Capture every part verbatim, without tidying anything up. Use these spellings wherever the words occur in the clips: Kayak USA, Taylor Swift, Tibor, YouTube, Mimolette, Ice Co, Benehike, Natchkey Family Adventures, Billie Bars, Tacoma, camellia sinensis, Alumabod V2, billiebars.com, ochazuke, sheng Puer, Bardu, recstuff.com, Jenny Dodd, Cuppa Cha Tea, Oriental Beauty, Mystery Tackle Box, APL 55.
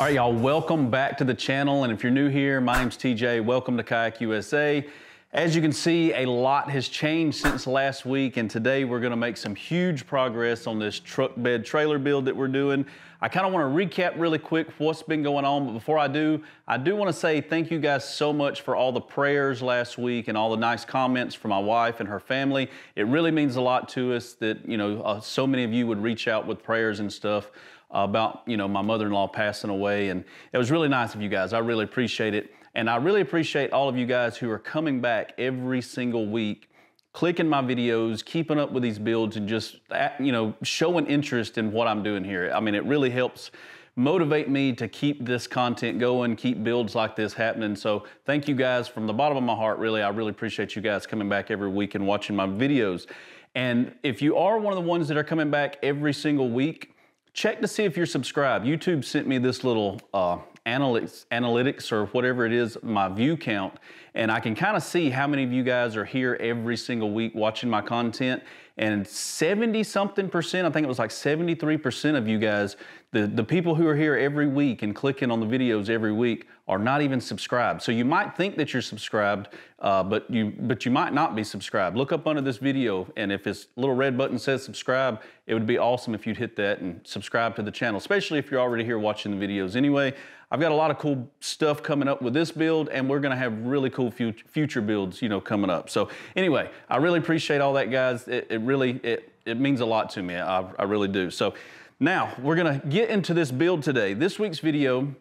All right, y'all, welcome back to the channel. And if you're new here, my name's T J. Welcome to Kayak U S A. As you can see, a lot has changed since last week. And today we're gonna make some huge progress on this truck bed trailer build that we're doing. I kind of want to recap really quick what's been going on. But before I do, I do want to say thank you guys so much for all the prayers last week and all the nice comments from my wife and her family. It really means a lot to us that, you know, uh, so many of you would reach out with prayers and stuff about, you know, my mother-in-law passing away. And it was really nice of you guys. I really appreciate it. And I really appreciate all of you guys who are coming back every single week, clicking my videos, keeping up with these builds, and just, you know, showing interest in what I'm doing here. I mean, it really helps motivate me to keep this content going, keep builds like this happening. So thank you guys from the bottom of my heart, really. I really appreciate you guys coming back every week and watching my videos. And if you are one of the ones that are coming back every single week, check to see if you're subscribed. YouTube sent me this little uh, analytics, analytics or whatever it is, my view count, and I can kind of see how many of you guys are here every single week watching my content. And seventy something percent, I think it was like seventy-three percent of you guys, the, the people who are here every week and clicking on the videos every week are not even subscribed. So you might think that you're subscribed, uh, but you but you might not be subscribed. Look up under this video, and if this little red button says subscribe, it would be awesome if you'd hit that and subscribe to the channel, especially if you're already here watching the videos anyway. I've got a lot of cool stuff coming up with this build, and we're gonna have really cool future builds, you know, coming up. So anyway, I really appreciate all that, guys. It, it really, it, it means a lot to me. I, I really do. So now we're gonna get into this build today. This week's video,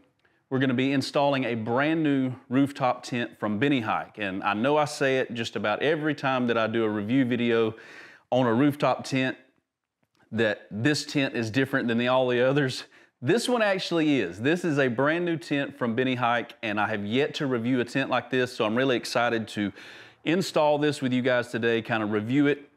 we're gonna be installing a brand new rooftop tent from Benehike. And I know I say it just about every time that I do a review video on a rooftop tent, that this tent is different than the, all the others. This one actually is. This is a brand new tent from Benehike, and I have yet to review a tent like this, so I'm really excited to install this with you guys today, kind of review it,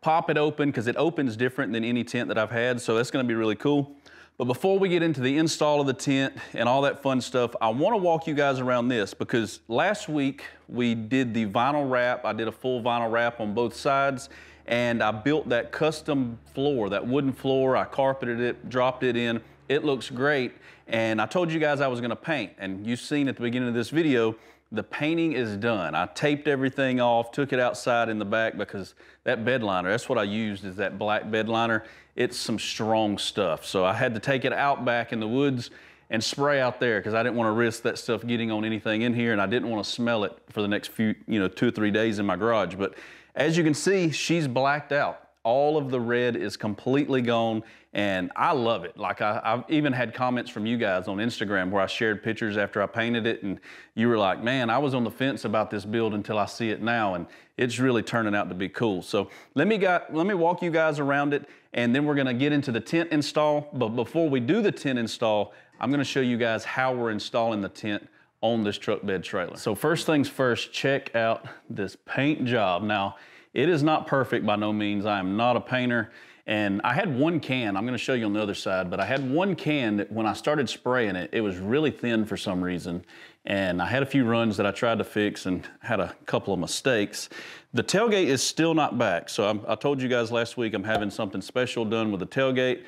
pop it open, because it opens different than any tent that I've had, so that's gonna be really cool. But before we get into the install of the tent and all that fun stuff, I wanna walk you guys around this, because last week we did the vinyl wrap. I did a full vinyl wrap on both sides, and I built that custom floor, that wooden floor. I carpeted it, dropped it in. It looks great, and I told you guys I was gonna paint, and you've seen at the beginning of this video, the painting is done. I taped everything off, took it outside in the back because that bed liner, that's what I used, is that black bed liner. It's some strong stuff, so I had to take it out back in the woods and spray out there because I didn't want to risk that stuff getting on anything in here, and I didn't want to smell it for the next few, you know, two or three days in my garage. But as you can see, she's blacked out. All of the red is completely gone, and I love it. Like I, I've even had comments from you guys on Instagram where I shared pictures after I painted it, and you were like, man, I was on the fence about this build until I see it now, and it's really turning out to be cool. So let me, got, let me walk you guys around it, and then we're gonna get into the tent install. But before we do the tent install, I'm gonna show you guys how we're installing the tent on this truck bed trailer. So first things first, check out this paint job. Now, it is not perfect by no means. I am not a painter. And I had one can, I'm gonna show you on the other side, but I had one can that when I started spraying it, it was really thin for some reason. And I had a few runs that I tried to fix and had a couple of mistakes. The tailgate is still not back. So I'm, I told you guys last week, I'm having something special done with the tailgate.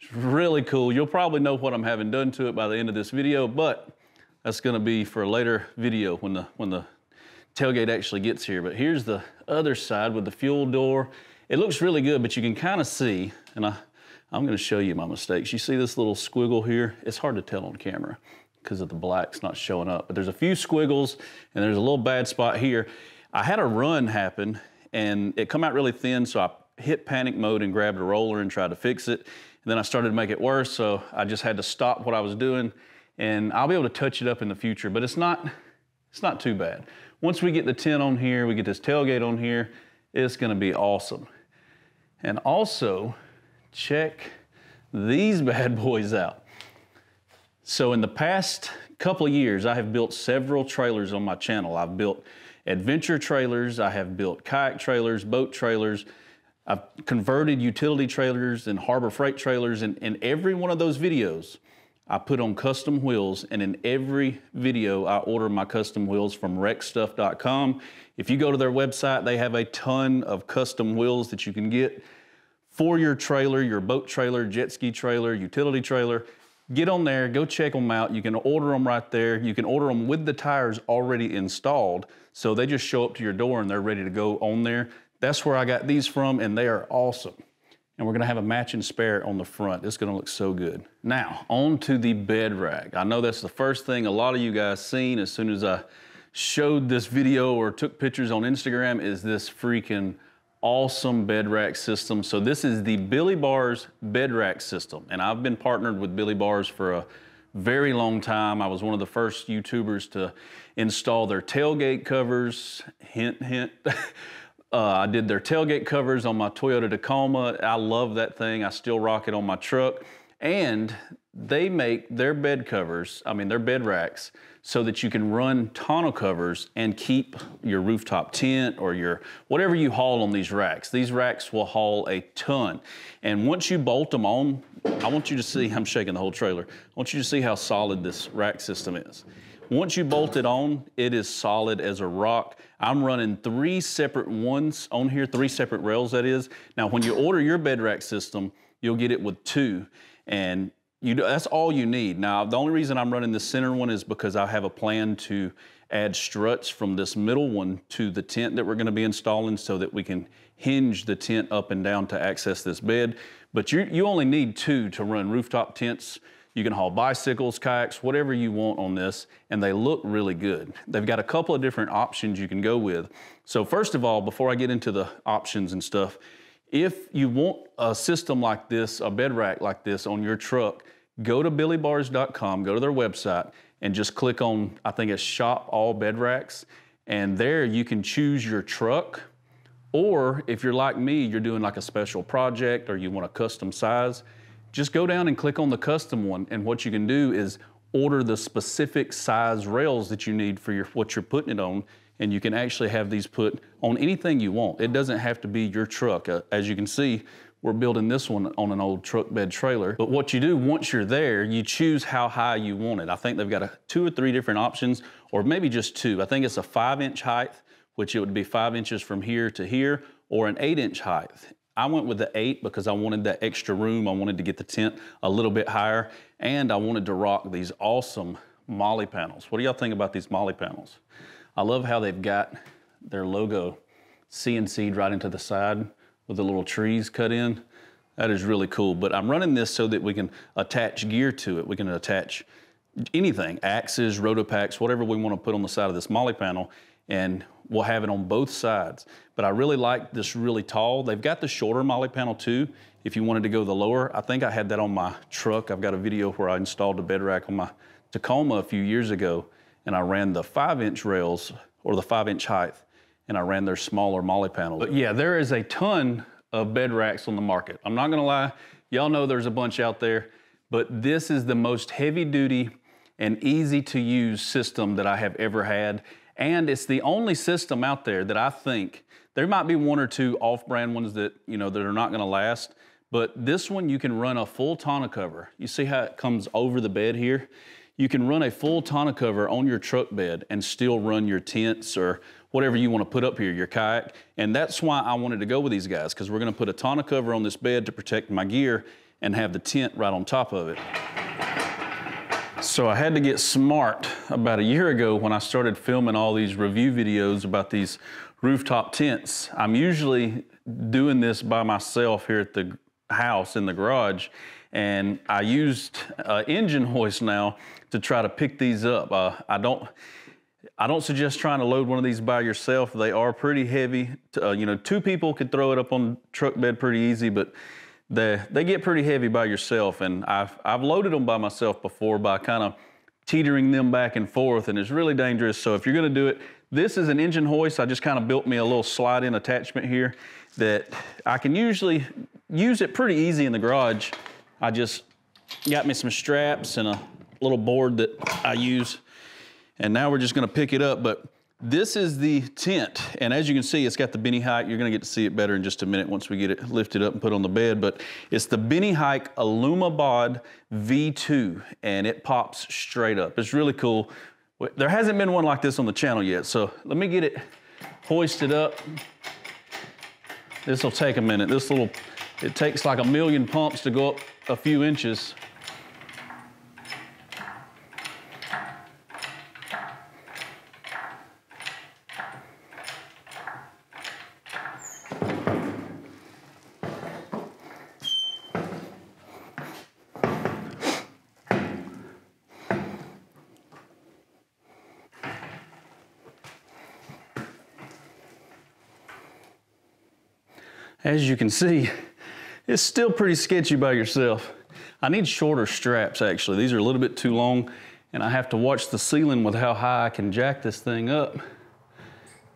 It's really cool. You'll probably know what I'm having done to it by the end of this video, but that's gonna be for a later video when the, when the tailgate actually gets here. But here's the other side with the fuel door. It looks really good, but you can kind of see, and I, I'm gonna show you my mistakes. You see this little squiggle here? It's hard to tell on camera because of the black's not showing up, but there's a few squiggles and there's a little bad spot here. I had a run happen and it come out really thin, so I hit panic mode and grabbed a roller and tried to fix it. And then I started to make it worse, so I just had to stop what I was doing, and I'll be able to touch it up in the future, but it's not, it's not too bad. Once we get the tent on here, we get this tailgate on here, it's gonna be awesome. And also, check these bad boys out. So in the past couple of years, I have built several trailers on my channel. I've built adventure trailers, I have built kayak trailers, boat trailers, I've converted utility trailers and harbor freight trailers, and in every one of those videos, I put on custom wheels, and in every video, I order my custom wheels from rec stuff dot com. If you go to their website, they have a ton of custom wheels that you can get for your trailer, your boat trailer, jet ski trailer, utility trailer. get on there, go check them out. You can order them right there. You can order them with the tires already installed. So they just show up to your door and they're ready to go on there. That's where I got these from, and they are awesome. And we're gonna have a matching spare on the front. It's gonna look so good. Now, on to the bed rack. I know that's the first thing a lot of you guys seen as soon as I showed this video or took pictures on Instagram is this freaking awesome bed rack system. So this is the Billie Bars bed rack system. And I've been partnered with Billie Bars for a very long time. I was one of the first YouTubers to install their tailgate covers. Hint, hint. uh, I did their tailgate covers on my Toyota Tacoma. I love that thing. I still rock it on my truck. And they make their bed covers, I mean their bed racks, so that you can run tonneau covers and keep your rooftop tent or your whatever you haul on these racks. These racks will haul a ton. And once you bolt them on, I want you to see, I'm shaking the whole trailer. I want you to see how solid this rack system is. Once you bolt it on, it is solid as a rock. I'm running three separate ones on here, three separate rails that is. Now when you order your bed rack system, you'll get it with two. And you do, that's all you need. Now, the only reason I'm running the center one is because I have a plan to add struts from this middle one to the tent that we're gonna be installing so that we can hinge the tent up and down to access this bed. But you, you only need two to run rooftop tents. You can haul bicycles, kayaks, whatever you want on this, and they look really good. They've got a couple of different options you can go with. So first of all, before I get into the options and stuff, if you want a system like this, a bed rack like this on your truck, go to billie bars dot com, go to their website, and just click on, I think it's Shop All Bed Racks. And there you can choose your truck, or if you're like me, you're doing like a special project or you want a custom size, just go down and click on the custom one. And what you can do is order the specific size rails that you need for your, what you're putting it on. And you can actually have these put on anything you want. It doesn't have to be your truck. Uh, as you can see, we're building this one on an old truck bed trailer. But what you do once you're there, you choose how high you want it. I think they've got a, two or three different options, or maybe just two. I think it's a five inch height, which it would be five inches from here to here, or an eight inch height. I went with the eight because I wanted that extra room. I wanted to get the tent a little bit higher, and I wanted to rock these awesome molly panels. What do y'all think about these molly panels? I love how they've got their logo C N C'd right into the side with the little trees cut in. That is really cool. But I'm running this so that we can attach gear to it. We can attach anything, axes, rotopacks, whatever we want to put on the side of this molly panel, and we'll have it on both sides. But I really like this really tall. They've got the shorter molly panel too, if you wanted to go the lower. I think I had that on my truck. I've got a video where I installed a bed rack on my Tacoma a few years ago, and I ran the five inch rails, or the five inch height, and I ran their smaller molly panels. But yeah, there is a ton of bed racks on the market. I'm not gonna lie, y'all know there's a bunch out there, but this is the most heavy duty and easy to use system that I have ever had. And it's the only system out there that I think, there might be one or two off brand ones that, you know, that are not gonna last, but this one you can run a full tonneau cover. You see how it comes over the bed here? You can run a full tonneau cover on your truck bed and still run your tents or whatever you want to put up here, your kayak. And that's why I wanted to go with these guys, because we're going to put a tonneau cover on this bed to protect my gear and have the tent right on top of it. So I had to get smart about a year ago when I started filming all these review videos about these rooftop tents. I'm usually doing this by myself here at the house in the garage, and I used uh, engine hoist now to try to pick these up. Uh, I don't I don't suggest trying to load one of these by yourself. They are pretty heavy. Uh, you know, two people could throw it up on truck bed pretty easy, but they, they get pretty heavy by yourself. And I've, I've loaded them by myself before by kind of teetering them back and forth, and it's really dangerous. So if you're gonna do it, this is an engine hoist. I just kind of built me a little slide-in attachment here that I can usually use it pretty easy in the garage. I just got me some straps and a little board that I use. And now we're just gonna pick it up, but this is the tent. And as you can see, it's got the Benehike. You're gonna get to see it better in just a minute once we get it lifted up and put on the bed, but it's the Benehike Alumabod V two, and it pops straight up. It's really cool. There hasn't been one like this on the channel yet, so let me get it hoisted up. This'll take a minute. This little, it takes like a million pumps to go up a few inches. as you can see, it's still pretty sketchy by yourself. I need shorter straps actually. These are a little bit too long and I have to watch the ceiling with how high I can jack this thing up.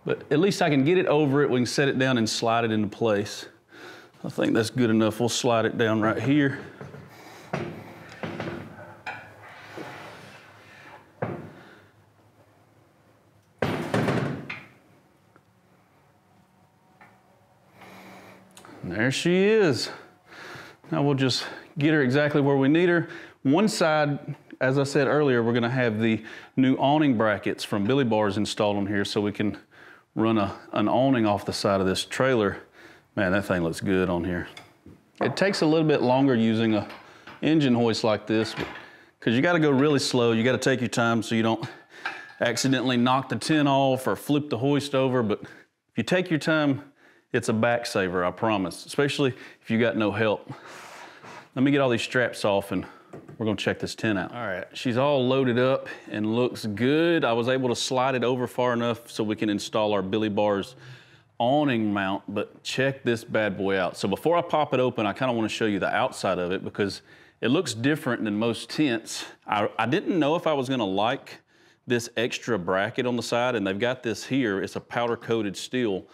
But at least I can get it over it. We can set it down and slide it into place. I think that's good enough. We'll slide it down right here. And there she is. Now we'll just get her exactly where we need her. One side, as I said earlier, we're gonna have the new awning brackets from Billie Bars installed on here so we can run a, an awning off the side of this trailer. Man, that thing looks good on here. It takes a little bit longer using a engine hoist like this because you got to go really slow. You got to take your time so you don't accidentally knock the tin off or flip the hoist over. But if you take your time, it's a back saver, I promise, especially if you got no help. Let me get all these straps off and we're going to check this tin out. All right, she's all loaded up and looks good. I was able to slide it over far enough so we can install our Billie Bars awning mount, but check this bad boy out. So before I pop it open, I kind of want to show you the outside of it because it looks different than most tents. I, I didn't know if I was going to like this extra bracket on the side, and they've got this here. It's a powder coated steel,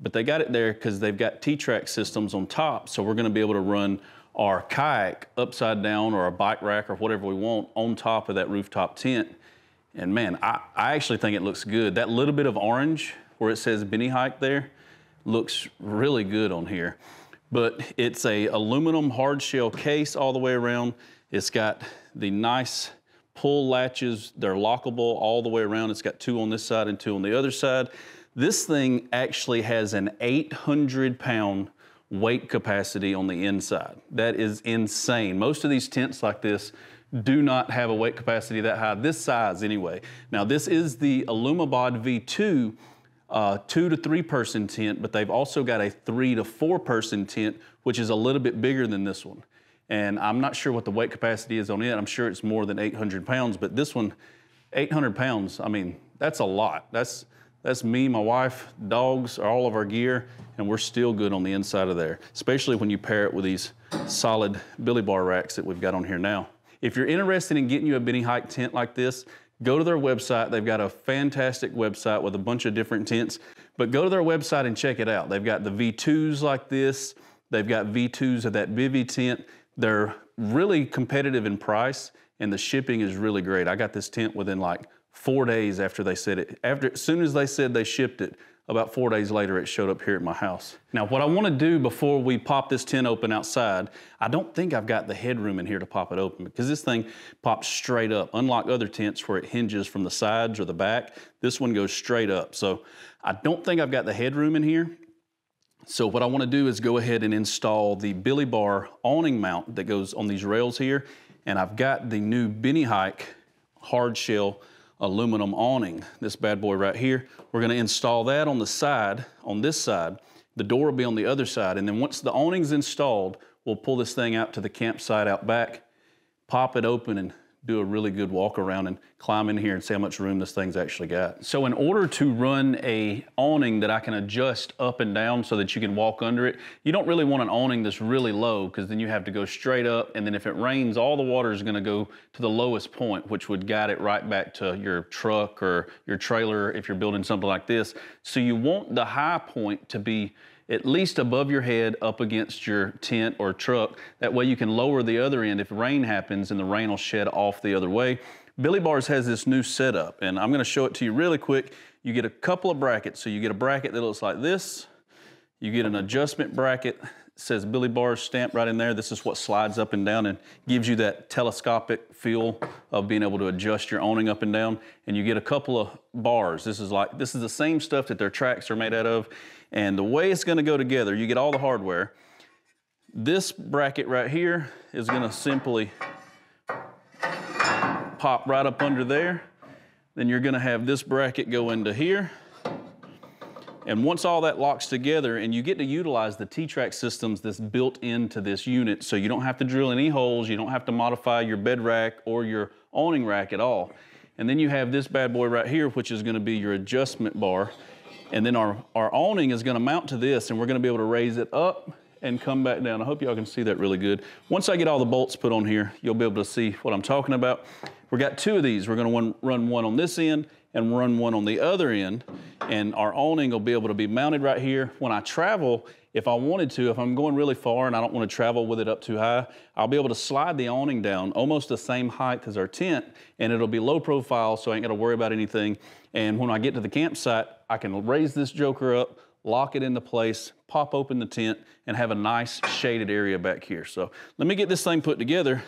but they got it there because they've got T-track systems on top. So we're going to be able to run our kayak upside down or a bike rack or whatever we want on top of that rooftop tent. And man, I, I actually think it looks good. That little bit of orange where it says Benehike there, looks really good on here. But it's a aluminum hard shell case all the way around. It's got the nice pull latches. They're lockable all the way around. It's got two on this side and two on the other side. This thing actually has an eight hundred pound weight capacity on the inside. That is insane. Most of these tents like this do not have a weight capacity that high, this size anyway. Now this is the Alumabod V two, Uh, two to three person tent, but they've also got a three to four person tent, which is a little bit bigger than this one. And I'm not sure what the weight capacity is on it. I'm sure it's more than eight hundred pounds, but this one, eight hundred pounds, I mean, that's a lot. That's, that's me, my wife, dogs, all of our gear, and we're still good on the inside of there, especially when you pair it with these solid Billie Bar racks that we've got on here now. If you're interested in getting you a Benehike tent like this, go to their website. They've got a fantastic website with a bunch of different tents, but go to their website and check it out. They've got the V twos like this. They've got V twos of that bivy tent. They're really competitive in price and the shipping is really great. I got this tent within like four days after they said it. After, as soon as they said they shipped it, about four days later, it showed up here at my house. Now, what I want to do before we pop this tent open outside, I don't think I've got the headroom in here to pop it open because this thing pops straight up. Unlike other tents where it hinges from the sides or the back, this one goes straight up. So I don't think I've got the headroom in here. So what I want to do is go ahead and install the Billie Bar awning mount that goes on these rails here. And I've got the new Benehike hard shell aluminum awning, this bad boy right here. We're gonna install that on the side, on this side. The door will be on the other side. And then once the awning's installed, we'll pull this thing out to the campsite out back, pop it open and do a really good walk around and climb in here and see how much room this thing's actually got. So in order to run a awning that I can adjust up and down so that you can walk under it, you don't really want an awning that's really low because then you have to go straight up, and then if it rains, all the water is gonna go to the lowest point, which would guide it right back to your truck or your trailer if you're building something like this. So you want the high point to be at least above your head up against your tent or truck. That way you can lower the other end if rain happens and the rain will shed off the other way. Billie Bars has this new setup and I'm gonna show it to you really quick. You get a couple of brackets. So you get a bracket that looks like this. You get an adjustment bracket. It says Billie Bars stamped right in there. This is what slides up and down and gives you that telescopic feel of being able to adjust your awning up and down. And you get a couple of bars. This is like, this is the same stuff that their tracks are made out of. And the way it's gonna go together, you get all the hardware. This bracket right here is gonna simply pop right up under there. Then you're gonna have this bracket go into here. And once all that locks together, and you get to utilize the T-Track systems that's built into this unit, so you don't have to drill any holes, you don't have to modify your bed rack or your awning rack at all. And then you have this bad boy right here, which is gonna be your adjustment bar. And then our, our awning is gonna mount to this, and we're gonna be able to raise it up and come back down. I hope y'all can see that really good. Once I get all the bolts put on here, you'll be able to see what I'm talking about. We've got two of these. We're gonna run one on this end and run one on the other end. And our awning will be able to be mounted right here. When I travel, if I wanted to, if I'm going really far and I don't wanna travel with it up too high, I'll be able to slide the awning down almost the same height as our tent, and it'll be low profile, so I ain't gotta worry about anything. And when I get to the campsite, I can raise this joker up, lock it into place, pop open the tent, and have a nice shaded area back here. So let me get this thing put together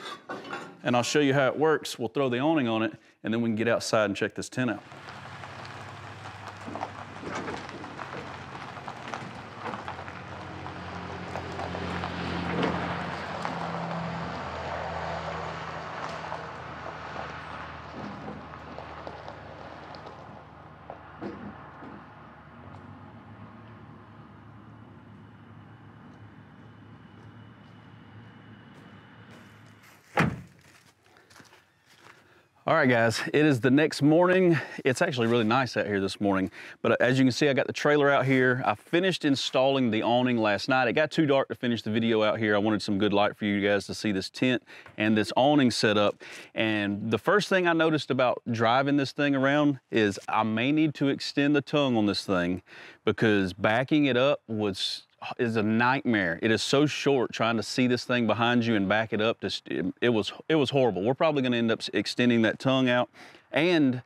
and I'll show you how it works. We'll throw the awning on it and then we can get outside and check this tent out. All right, guys, it is the next morning. It's actually really nice out here this morning, but as you can see, I got the trailer out here. I finished installing the awning last night. It got too dark to finish the video out here. I wanted some good light for you guys to see this tent and this awning set up. And the first thing I noticed about driving this thing around is I may need to extend the tongue on this thing, because backing it up was is a nightmare. It is so short trying to see this thing behind you and back it up. Just, it, it was it was horrible. We're probably gonna end up extending that tongue out and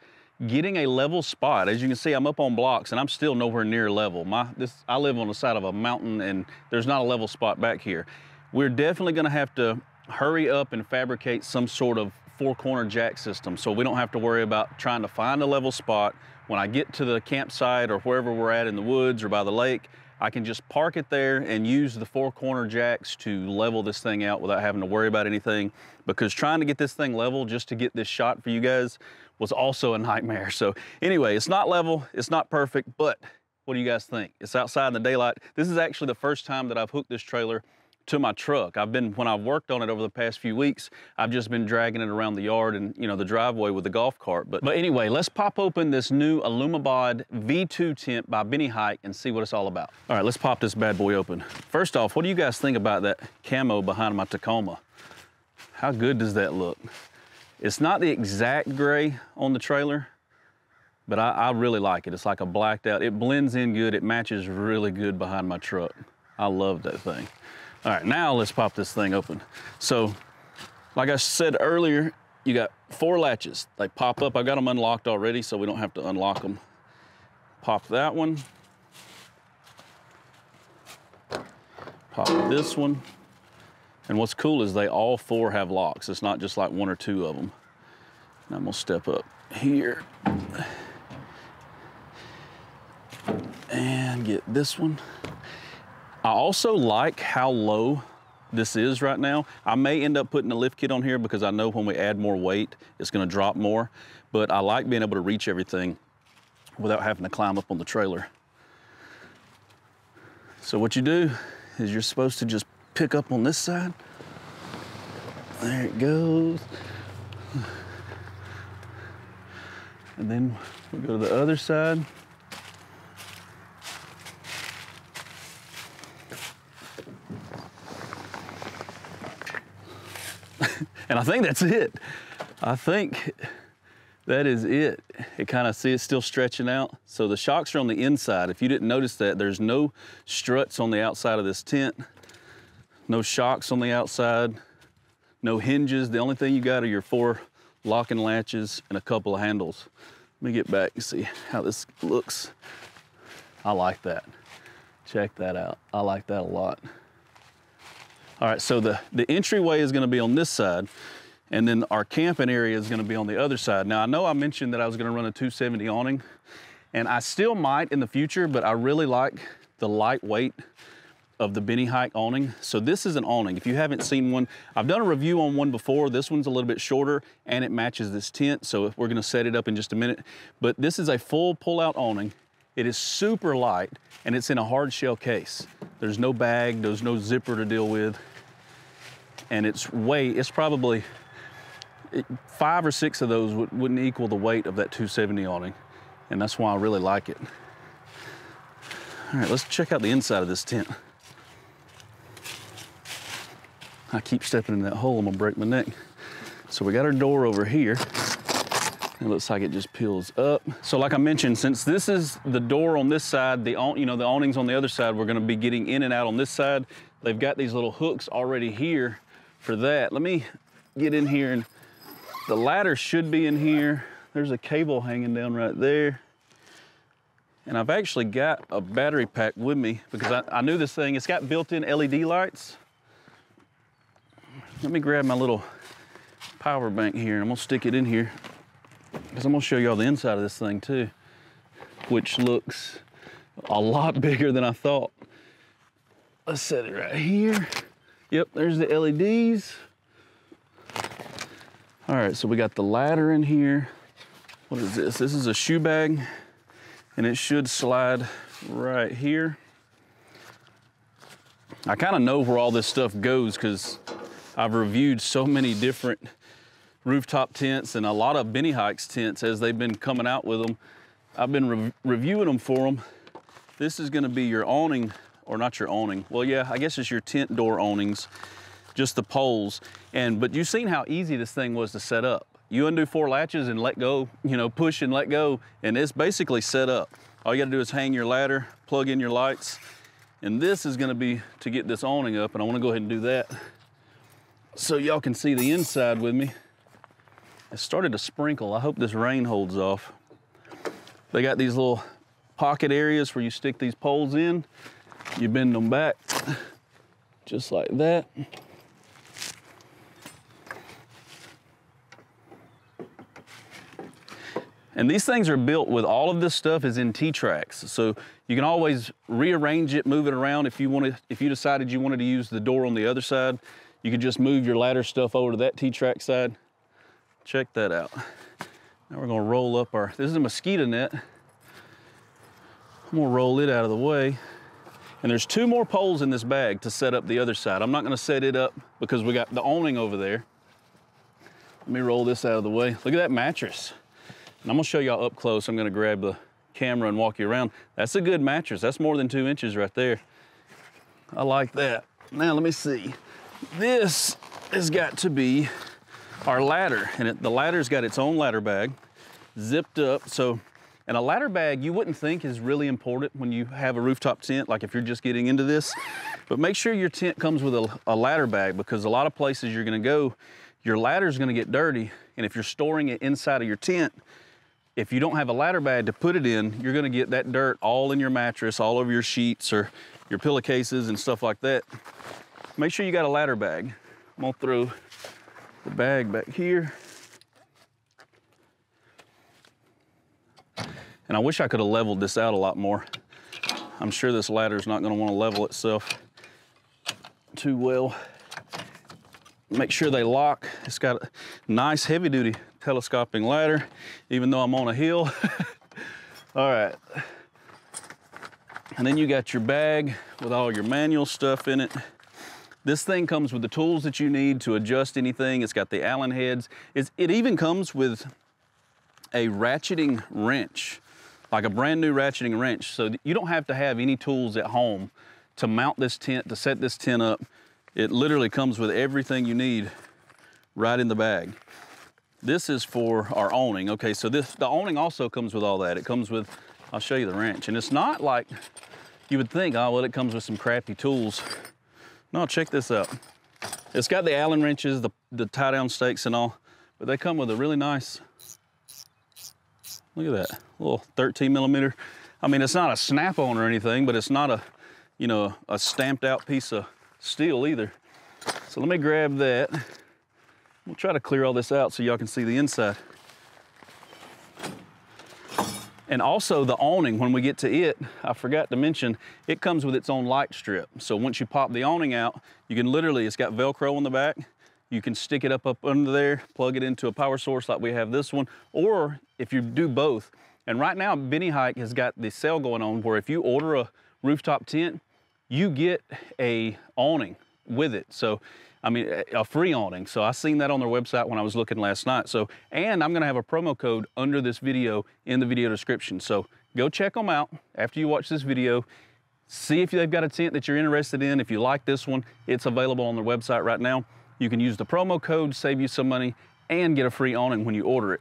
getting a level spot. As you can see, I'm up on blocks and I'm still nowhere near level. My this I live on the side of a mountain and there's not a level spot back here. We're definitely gonna have to hurry up and fabricate some sort of four corner jack system so we don't have to worry about trying to find a level spot. When I get to the campsite or wherever we're at in the woods or by the lake, I can just park it there and use the four corner jacks to level this thing out without having to worry about anything, because trying to get this thing level just to get this shot for you guys was also a nightmare. So anyway, it's not level, it's not perfect, but what do you guys think? It's outside in the daylight. This is actually the first time that I've hooked this trailer to my truck. I've been, when I've worked on it over the past few weeks, I've just been dragging it around the yard and, you know, the driveway with the golf cart. But, but anyway, let's pop open this new Alumabod V two tent by Benehike and see what it's all about. All right, let's pop this bad boy open. First off, what do you guys think about that camo behind my Tacoma? How good does that look? It's not the exact gray on the trailer, but I, I really like it. It's like a blacked out, it blends in good. It matches really good behind my truck. I love that thing. All right, now let's pop this thing open. So, like I said earlier, you got four latches. They pop up. I got them unlocked already, so we don't have to unlock them. Pop that one. Pop this one. And what's cool is they all four have locks. It's not just like one or two of them. And I'm gonna step up here. And get this one. I also like how low this is right now. I may end up putting a lift kit on here because I know when we add more weight, it's gonna drop more, but I like being able to reach everything without having to climb up on the trailer. So what you do is you're supposed to just pick up on this side. There it goes. And then we go to the other side. And I think that's it. I think that is it. It kind of, see, it's still stretching out. So the shocks are on the inside. If you didn't notice that, there's no struts on the outside of this tent, no shocks on the outside, no hinges. The only thing you got are your four locking latches and a couple of handles. Let me get back and see how this looks. I like that. Check that out. I like that a lot. All right, so the, the entryway is gonna be on this side, and then our camping area is gonna be on the other side. Now, I know I mentioned that I was gonna run a two seventy awning, and I still might in the future, but I really like the lightweight of the Benehike awning. So this is an awning. If you haven't seen one, I've done a review on one before. This one's a little bit shorter, and it matches this tent, so we're gonna set it up in just a minute. But this is a full pull-out awning. It is super light, and it's in a hard shell case. There's no bag, there's no zipper to deal with. And its weight, it's probably five or six of those wouldn't equal the weight of that two seventy awning. And that's why I really like it. All right, let's check out the inside of this tent. I keep stepping in that hole, I'm gonna break my neck. So we got our door over here. It looks like it just peels up. So like I mentioned, since this is the door on this side, the you know the awnings on the other side, we're gonna be getting in and out on this side. They've got these little hooks already here for that. Let me get in here, and the ladder should be in here. There's a cable hanging down right there. And I've actually got a battery pack with me because I, I knew this thing, it's got built-in L E D lights. Let me grab my little power bank here, and I'm gonna stick it in here because I'm gonna show y'all the inside of this thing too, which looks a lot bigger than I thought. Let's set it right here. Yep, there's the L E Ds. All right, so we got the ladder in here. What is this? This is a shoe bag, and it should slide right here. I kind of know where all this stuff goes because I've reviewed so many different rooftop tents and a lot of Benehike's tents as they've been coming out with them. I've been re reviewing them for them. This is gonna be your awning, or not your awning. Well, yeah, I guess it's your tent door awnings, just the poles. And, but you've seen how easy this thing was to set up. You undo four latches and let go, you know, push and let go, and it's basically set up. All you gotta do is hang your ladder, plug in your lights, and this is gonna be to get this awning up, and I wanna go ahead and do that so y'all can see the inside with me. It started to sprinkle. I hope this rain holds off. They got these little pocket areas where you stick these poles in. You bend them back, just like that. And these things are built with all of this stuff is in T-tracks. So you can always rearrange it, move it around. If you wanted, if you decided you wanted to use the door on the other side, you could just move your ladder stuff over to that T-track side. Check that out. Now we're gonna roll up our, this is a mosquito net. I'm gonna roll it out of the way. And there's two more poles in this bag to set up the other side. I'm not gonna set it up because we got the awning over there. Let me roll this out of the way. Look at that mattress. And I'm gonna show y'all up close. I'm gonna grab the camera and walk you around. That's a good mattress. That's more than two inches right there. I like that. Now let me see. This has got to be our ladder, and it, the ladder's got its own ladder bag zipped up. So, and a ladder bag you wouldn't think is really important when you have a rooftop tent, like if you're just getting into this, but make sure your tent comes with a, a ladder bag because a lot of places you're gonna go, your ladder's gonna get dirty, and if you're storing it inside of your tent, if you don't have a ladder bag to put it in, you're gonna get that dirt all in your mattress, all over your sheets or your pillowcases and stuff like that. Make sure you got a ladder bag. I'm gonna throw the bag back here. And I wish I could have leveled this out a lot more. I'm sure this ladder's not gonna wanna level itself too well. Make sure they lock. It's got a nice heavy duty telescoping ladder, even though I'm on a hill. All right. And then you got your bag with all your manual stuff in it. This thing comes with the tools that you need to adjust anything. It's got the Allen heads. It's, it even comes with a ratcheting wrench, like a brand new ratcheting wrench. So you don't have to have any tools at home to mount this tent, to set this tent up. It literally comes with everything you need right in the bag. This is for our awning. Okay, so this, the awning also comes with all that. It comes with, I'll show you the wrench. And it's not like you would think, oh, well, it comes with some crappy tools. No, check this out. It's got the Allen wrenches, the, the tie down stakes and all, but they come with a really nice, look at that, little thirteen millimeter. I mean, it's not a snap-on or anything, but it's not a, you know, a stamped out piece of steel either. So let me grab that. We'll try to clear all this out so y'all can see the inside. And also the awning, when we get to it, I forgot to mention, it comes with its own light strip. So once you pop the awning out, you can literally, it's got Velcro on the back. You can stick it up, up under there, plug it into a power source like we have this one, or if you do both. And right now, Benehike has got the sale going on where if you order a rooftop tent, you get a awning with it. So, I mean, a free awning. So I seen that on their website when I was looking last night. So, and I'm gonna have a promo code under this video in the video description. So go check them out after you watch this video. See if they've got a tent that you're interested in. If you like this one, it's available on their website right now. You can use the promo code, save you some money, and get a free awning when you order it.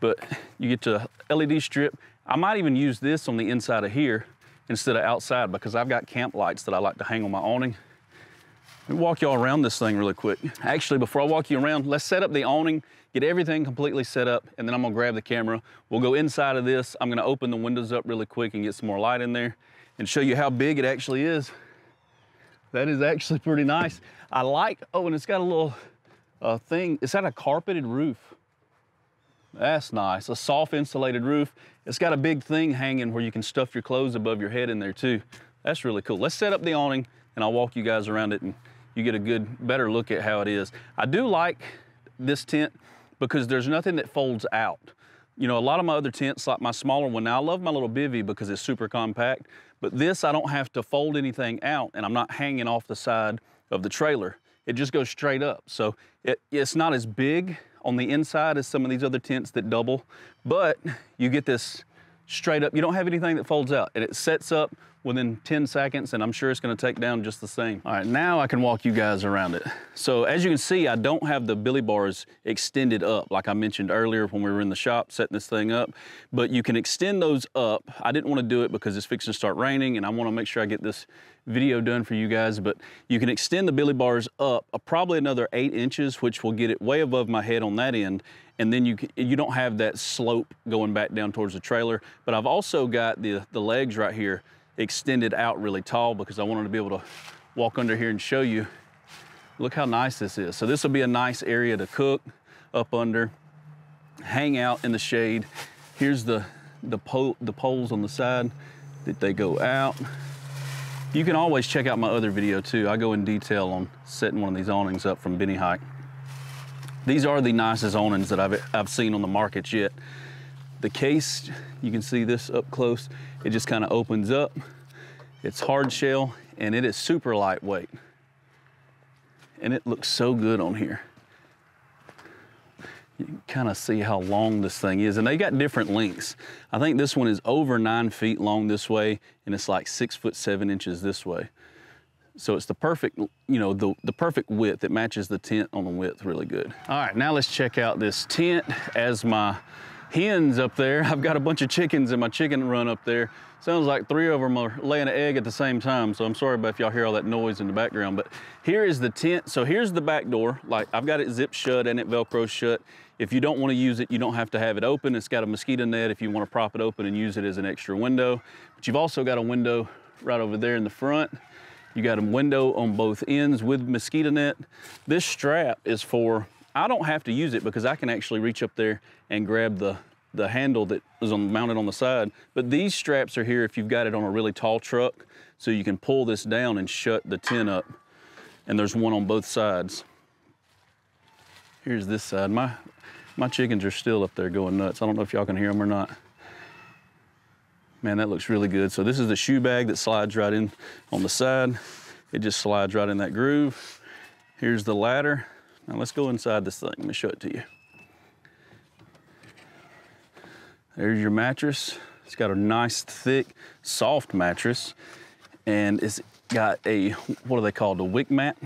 But you get to L E D strip. I might even use this on the inside of here instead of outside because I've got camp lights that I like to hang on my awning. Let me walk y'all around this thing really quick. Actually, before I walk you around, let's set up the awning, get everything completely set up, and then I'm gonna grab the camera. We'll go inside of this. I'm gonna open the windows up really quick and get some more light in there and show you how big it actually is. That is actually pretty nice. I like, oh, and it's got a little uh, thing. Is that a carpeted roof? That's nice, a soft insulated roof. It's got a big thing hanging where you can stuff your clothes above your head in there too. That's really cool. Let's set up the awning and I'll walk you guys around it and you get a good, better look at how it is. I do like this tent because there's nothing that folds out. You know, a lot of my other tents, like my smaller one, now I love my little bivvy because it's super compact, but this I don't have to fold anything out and I'm not hanging off the side of the trailer. It just goes straight up. So it, it's not as big on the inside as some of these other tents that double, but you get this straight up, you don't have anything that folds out and it sets up within ten seconds and I'm sure it's gonna take down just the same. All right, now I can walk you guys around it. So as you can see, I don't have the Billie Bars extended up like I mentioned earlier when we were in the shop setting this thing up, but you can extend those up. I didn't wanna do it because it's fixing to start raining and I wanna make sure I get this video done for you guys, but you can extend the Billie Bars up uh, probably another eight inches, which will get it way above my head on that end. And then you, you don't have that slope going back down towards the trailer, but I've also got the, the legs right here extended out really tall because I wanted to be able to walk under here and show you. Look how nice this is. So this will be a nice area to cook up under, hang out in the shade. Here's the, the, pole, the poles on the side that they go out. You can always check out my other video too. I go in detail on setting one of these awnings up from Benehike. These are the nicest awnings that I've, I've seen on the market yet. The case, you can see this up close. It just kind of opens up. It's hard shell and it is super lightweight. And it looks so good on here. You can kind of see how long this thing is. And they got different lengths. I think this one is over nine feet long this way and it's like six foot seven inches this way. So it's the perfect, you know, the, the perfect width. It matches the tent on the width really good. All right, now let's check out this tent as my hens up there. I've got a bunch of chickens in my chicken run up there. Sounds like three of them are laying an egg at the same time. So I'm sorry about if y'all hear all that noise in the background, but here is the tent. So here's the back door. Like I've got it zipped shut and it Velcro shut. If you don't want to use it, you don't have to have it open. It's got a mosquito net if you want to prop it open and use it as an extra window. But you've also got a window right over there in the front. You got a window on both ends with mosquito net. This strap is for, I don't have to use it because I can actually reach up there and grab the, the handle that is on, mounted on the side. But these straps are here if you've got it on a really tall truck, so you can pull this down and shut the tent up. And there's one on both sides. Here's this side. My, my chickens are still up there going nuts. I don't know if y'all can hear them or not. Man, that looks really good. So this is the shoe bag that slides right in on the side. It just slides right in that groove. Here's the ladder. Now let's go inside this thing. Let me show it to you. There's your mattress. It's got a nice, thick, soft mattress. And it's got a, what are they called, a wick mat.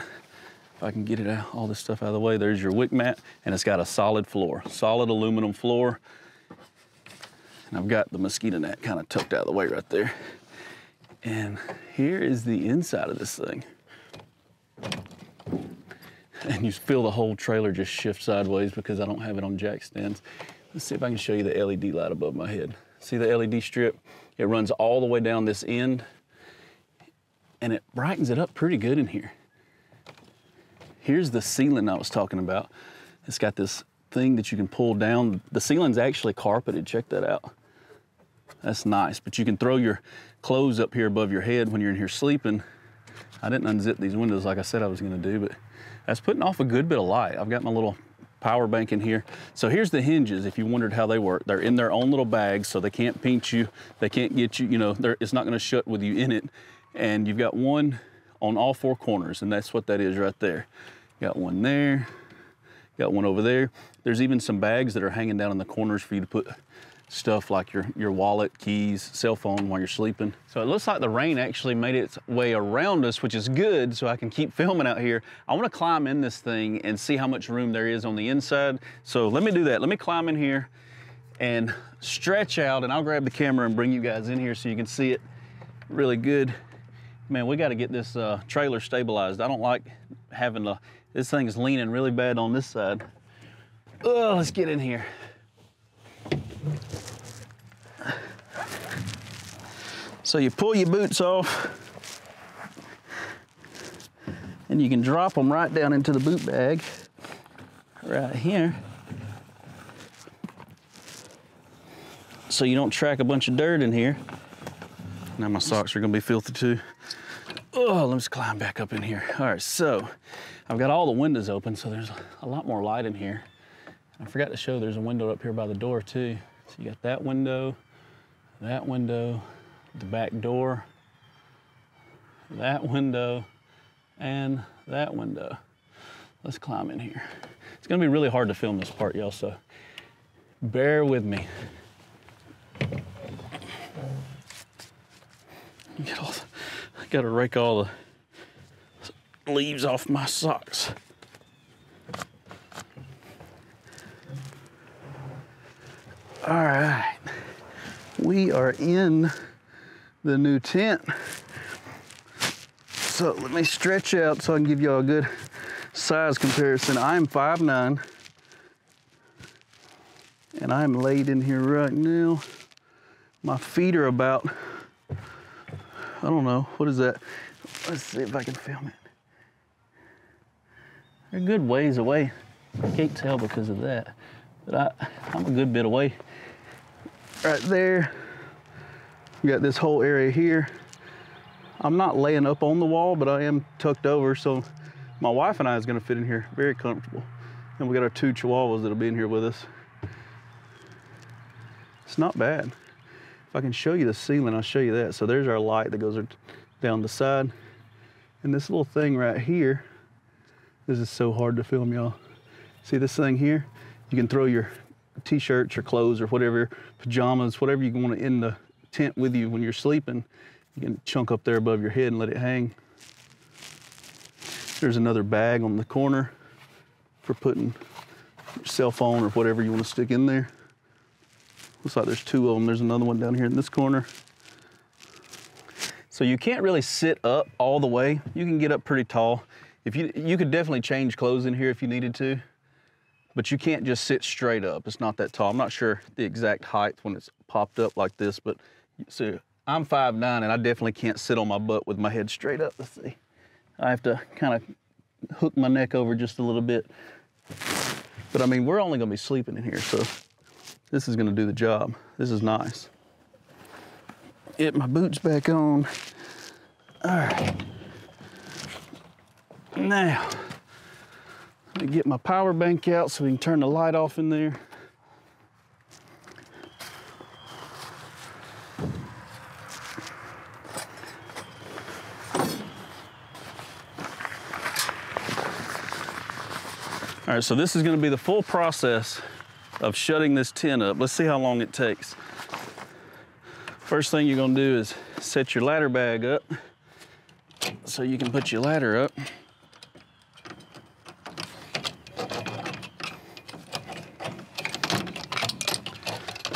If I can get it out, all this stuff out of the way, there's your wick mat. And it's got a solid floor, solid aluminum floor. And I've got the mosquito net kind of tucked out of the way right there. And here is the inside of this thing. And you feel the whole trailer just shift sideways because I don't have it on jack stands. Let's see if I can show you the L E D light above my head. See the L E D strip? It runs all the way down this end and it brightens it up pretty good in here. Here's the ceiling I was talking about. It's got this thing that you can pull down. The ceiling's actually carpeted. Check that out. That's nice, but you can throw your clothes up here above your head when you're in here sleeping. I didn't unzip these windows like I said I was gonna do, but that's putting off a good bit of light. I've got my little power bank in here. So here's the hinges, if you wondered how they work. They're in their own little bags, so they can't pinch you. They can't get you, you know, it's not gonna shut with you in it. And you've got one on all four corners, and that's what that is right there. Got one there. Got one over there. There's even some bags that are hanging down in the corners for you to put stuff like your, your wallet, keys, cell phone while you're sleeping. So it looks like the rain actually made its way around us, which is good, so I can keep filming out here. I wanna climb in this thing and see how much room there is on the inside. So let me do that. Let me climb in here and stretch out, and I'll grab the camera and bring you guys in here so you can see it really good. Man, we gotta get this uh, trailer stabilized. I don't like having the, this thing is leaning really bad on this side. Oh, let's get in here. So you pull your boots off and you can drop them right down into the boot bag right here, so you don't track a bunch of dirt in here. Now my socks are gonna be filthy too. Oh, let me just climb back up in here. All right, so I've got all the windows open, so there's a lot more light in here. I forgot to show there's a window up here by the door too. So you got that window, that window, the back door, that window, and that window. Let's climb in here. It's gonna be really hard to film this part, y'all, so bear with me. Get all the, I gotta rake all the leaves off my socks. All right, we are in the new tent. So let me stretch out so I can give y'all a good size comparison. I'm five nine, and I'm laid in here right now. My feet are about, I don't know, what is that? Let's see if I can film it. They're good ways away. I can't tell because of that, but I, I'm a good bit away. Right there, we got this whole area here. I'm not laying up on the wall, but I am tucked over, so my wife and I is gonna fit in here, very comfortable. And we got our two chihuahuas that'll be in here with us. It's not bad. If I can show you the ceiling, I'll show you that. So there's our light that goes down the side. And this little thing right here, this is so hard to film, y'all. See this thing here? You can throw your t-shirts or clothes or whatever, pajamas, whatever you want in the tent with you when you're sleeping. You can chunk up there above your head and let it hang. There's another bag on the corner for putting your cell phone or whatever you want to stick in there. Looks like there's two of them. There's another one down here in this corner. So you can't really sit up all the way. You can get up pretty tall. If you, you could definitely change clothes in here if you needed to. But you can't just sit straight up. It's not that tall. I'm not sure the exact height when it's popped up like this, but so I'm five nine and I definitely can't sit on my butt with my head straight up. Let's see. I have to kind of hook my neck over just a little bit. But I mean, we're only gonna be sleeping in here, so this is gonna do the job. This is nice. Get my boots back on. All right. Now, let me get my power bank out so we can turn the light off in there. All right, so this is gonna be the full process of shutting this tent up. Let's see how long it takes. First thing you're gonna do is set your ladder bag up so you can put your ladder up.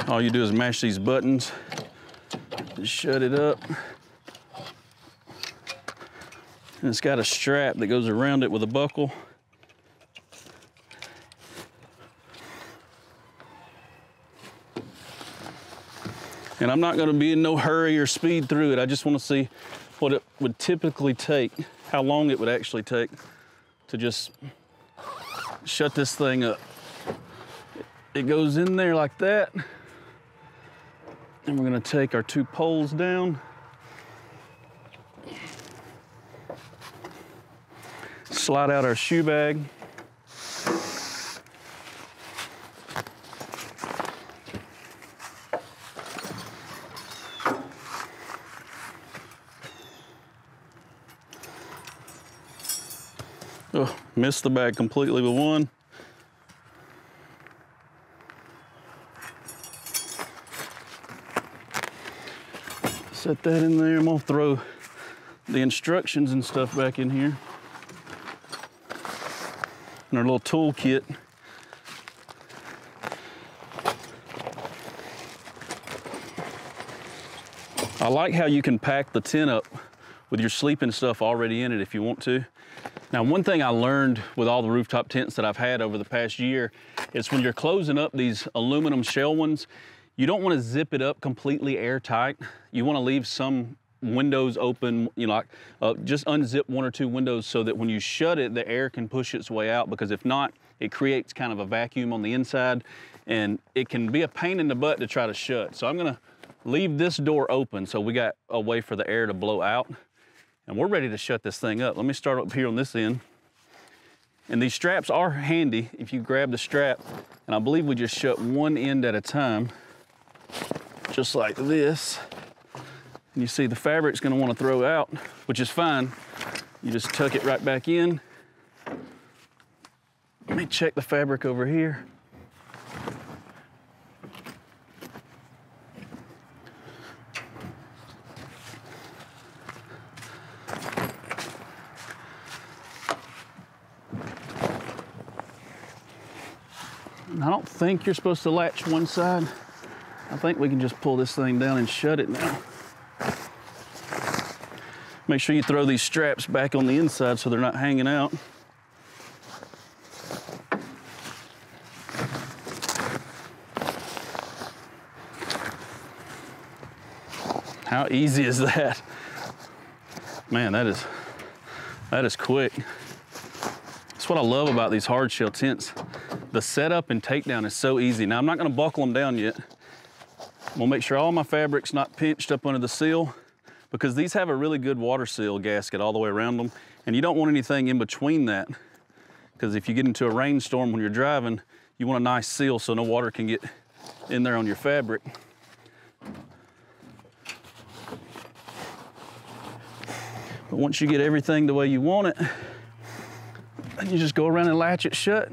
All you do is mash these buttons, just shut it up. And it's got a strap that goes around it with a buckle. And I'm not gonna be in no hurry or speed through it. I just wanna see what it would typically take, how long it would actually take to just shut this thing up. It goes in there like that. And we're gonna take our two poles down. Slide out our shoe bag. Oh, missed the bag completely with one. set that in there. I'm gonna throw the instructions and stuff back in here. And our little tool kit. I like how you can pack the tent up with your sleeping stuff already in it if you want to. Now, one thing I learned with all the rooftop tents that I've had over the past year is when you're closing up these aluminum shell ones, you don't want to zip it up completely airtight. You want to leave some windows open, you know, like, uh, just unzip one or two windows so that when you shut it, the air can push its way out, because if not, it creates kind of a vacuum on the inside and it can be a pain in the butt to try to shut. So I'm gonna leave this door open so we got a way for the air to blow out, and we're ready to shut this thing up. Let me start up here on this end. And these straps are handy. If you grab the strap, and I believe we just shut one end at a time, just like this. And you see the fabric's gonna wanna throw out, which is fine. You just tuck it right back in. Let me check the fabric over here. I don't think you're supposed to latch one side. I think we can just pull this thing down and shut it now. Make sure you throw these straps back on the inside so they're not hanging out. How easy is that? Man, that is, that is quick. That's what I love about these hard shell tents. The setup and takedown is so easy. Now, I'm not gonna buckle them down yet. I'm gonna make sure all my fabric's not pinched up under the seal, because these have a really good water seal gasket all the way around them, and you don't want anything in between that, because if you get into a rainstorm when you're driving, you want a nice seal so no water can get in there on your fabric. But once you get everything the way you want it, you just go around and latch it shut.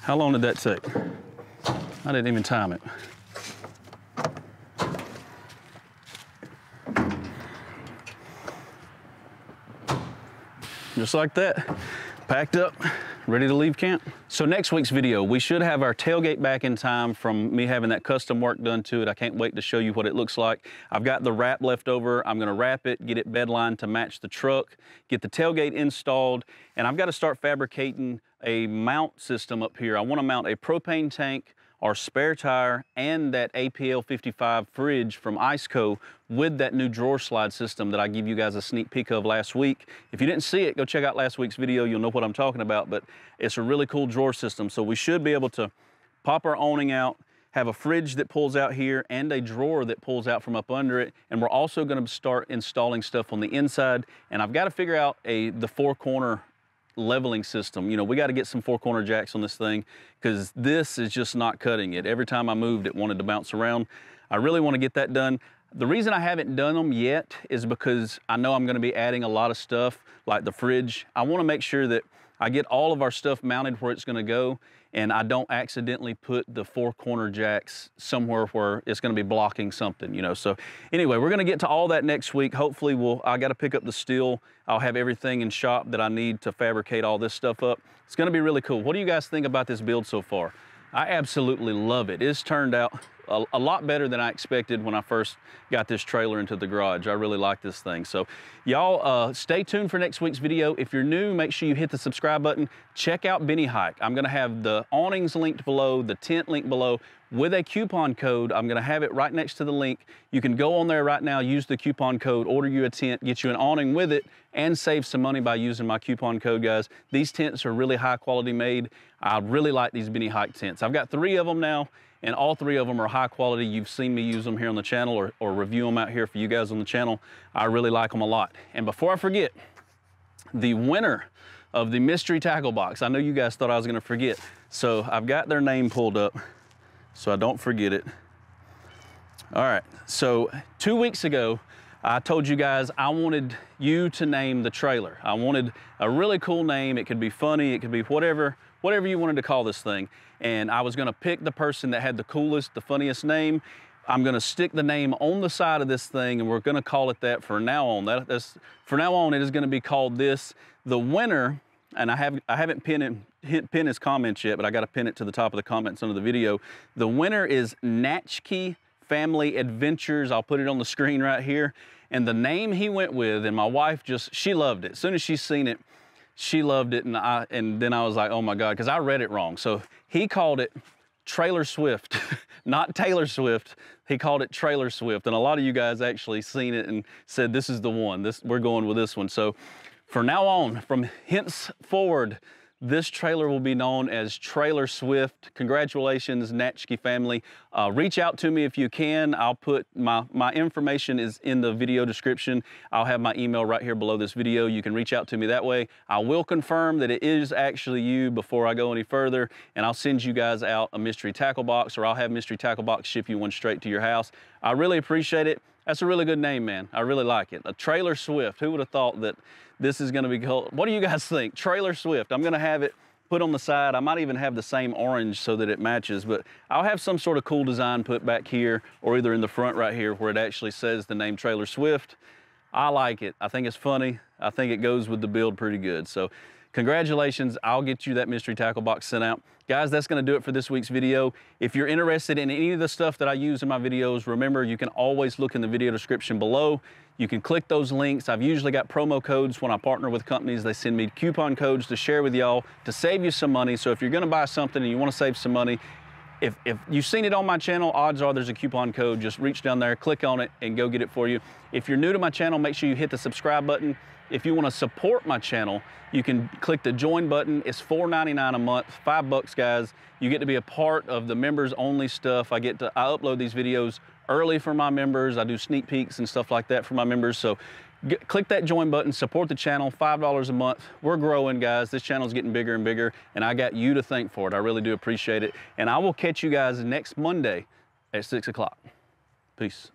How long did that take? I didn't even time it. Just like that, packed up, ready to leave camp. So next week's video, we should have our tailgate back in time from me having that custom work done to it. I can't wait to show you what it looks like. I've got the wrap left over. I'm gonna wrap it, get it bedlined to match the truck, get the tailgate installed, and I've got to start fabricating a mount system up here. I want to mount a propane tank, our spare tire, and that A P L fifty-five fridge from Ice Co with that new drawer slide system that I give you guys a sneak peek of last week. If you didn't see it, go check out last week's video. You'll know what I'm talking about, but it's a really cool drawer system. So we should be able to pop our awning out, have a fridge that pulls out here and a drawer that pulls out from up under it. And we're also going to start installing stuff on the inside. And I've got to figure out a the four corner leveling system. You know, we got to get some four corner jacks on this thing, because this is just not cutting it. Every time I moved, it wanted to bounce around. I really want to get that done. The reason I haven't done them yet is because I know I'm going to be adding a lot of stuff, like the fridge. I want to make sure that I get all of our stuff mounted where it's going to go, and I don't accidentally put the four corner jacks somewhere where it's going to be blocking something, you know. So anyway, we're going to get to all that next week. Hopefully we'll, I got to pick up the steel. I'll have everything in shop that I need to fabricate all this stuff up. It's going to be really cool. What do you guys think about this build so far? I absolutely love it. It's turned out a, a lot better than I expected when I first got this trailer into the garage. I really like this thing. So y'all uh, stay tuned for next week's video. If you're new, make sure you hit the subscribe button. Check out Benehike. I'm gonna have the awnings linked below, the tent linked below, with a coupon code. I'm gonna have it right next to the link. You can go on there right now, use the coupon code, order you a tent, get you an awning with it, and save some money by using my coupon code, guys. These tents are really high quality made. I really like these Benehike tents. I've got three of them now, and all three of them are high quality. You've seen me use them here on the channel, or, or review them out here for you guys on the channel. I really like them a lot. And before I forget, the winner of the mystery tackle box, I know you guys thought I was gonna forget. So I've got their name pulled up so I don't forget it. All right, so two weeks ago, I told you guys I wanted you to name the trailer. I wanted a really cool name. It could be funny, it could be whatever, whatever you wanted to call this thing. And I was gonna pick the person that had the coolest, the funniest name. I'm gonna stick the name on the side of this thing and we're gonna call it that for now on. That, that's, for now on, it is gonna be called this. The winner, and I, have, I haven't pinned, it, pinned his comments yet, but I gotta pin it to the top of the comments under the video. The winner is Natchkey Family Adventures. I'll put it on the screen right here. And the name he went with, and my wife just, she loved it. As soon as she seen it, she loved it. And I, and then I was like, oh my God, because I read it wrong. So he called it Trailer Swift, not Taylor Swift. He called it Trailer Swift. And a lot of you guys actually seen it and said, this is the one, this, we're going with this one. So for now on, from henceforward, this trailer will be known as Trailer Swift. Congratulations, Natchkey family. Uh, reach out to me if you can. I'll put my, my information is in the video description. I'll have my email right here below this video. You can reach out to me that way. I will confirm that it is actually you before I go any further, and I'll send you guys out a mystery tackle box, or I'll have Mystery Tackle Box ship you one straight to your house. I really appreciate it. That's a really good name, man. I really like it. A Trailer Swift. Who would have thought that this is gonna be called? What do you guys think? Trailer Swift. I'm gonna have it put on the side. I might even have the same orange so that it matches, but I'll have some sort of cool design put back here or either in the front right here where it actually says the name Trailer Swift. I like it. I think it's funny. I think it goes with the build pretty good. So congratulations, I'll get you that mystery tackle box sent out. Guys, that's gonna do it for this week's video. If you're interested in any of the stuff that I use in my videos, remember you can always look in the video description below. You can click those links. I've usually got promo codes when I partner with companies. They send me coupon codes to share with y'all to save you some money. So if you're gonna buy something and you wanna save some money, If, if you've seen it on my channel, odds are there's a coupon code. Just reach down there, click on it, and go get it for you. If you're new to my channel, make sure you hit the subscribe button. If you want to support my channel, you can click the join button. It's four ninety-nine a month, five bucks, guys. You get to be a part of the members-only stuff. I get to I upload these videos early for my members. I do sneak peeks and stuff like that for my members. So get, click that join button, support the channel, five dollars a month. We're growing, guys. This channel's getting bigger and bigger, and I got you to thank for it. I really do appreciate it. And I will catch you guys next Monday at six o'clock. Peace.